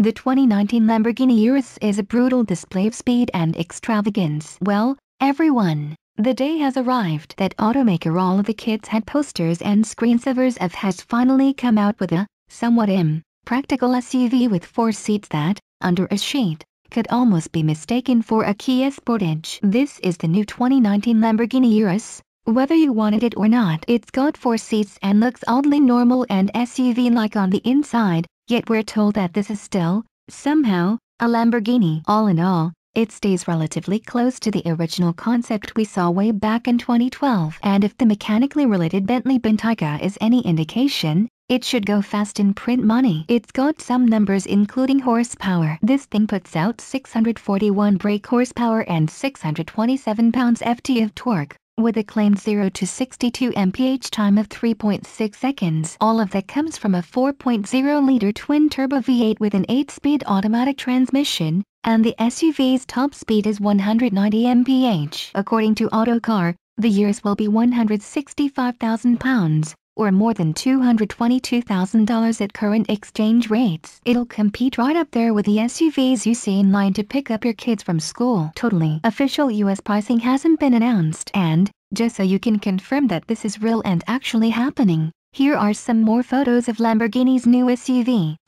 The 2019 Lamborghini Urus is a brutal display of speed and extravagance. Well, everyone, the day has arrived that automaker all of the kids had posters and screensavers of has finally come out with a somewhat impractical SUV with 4 seats that, under a sheet, could almost be mistaken for a Kia Sportage. This is the new 2019 Lamborghini Urus. Whether you wanted it or not, it's got 4 seats and looks oddly normal and SUV-like on the inside, yet we're told that this is still, somehow, a Lamborghini. All in all, it stays relatively close to the original concept we saw way back in 2012. And if the mechanically related Bentley Bentayga is any indication, it should go fast in print money. It's got some numbers including horsepower. This thing puts out 641 brake horsepower and 627 pounds-ft of torque, with a claimed 0 to 62 mph time of 3.6 seconds. All of that comes from a 4.0-liter twin-turbo V8 with an 8-speed automatic transmission, and the SUV's top speed is 190 mph. According to AutoCar, the Urus will be £165,000. Or more than $222,000 at current exchange rates. It'll compete right up there with the SUVs you see in line to pick up your kids from school. Totally. Official US pricing hasn't been announced, and, just so you can confirm that this is real and actually happening, here are some more photos of Lamborghini's new SUV.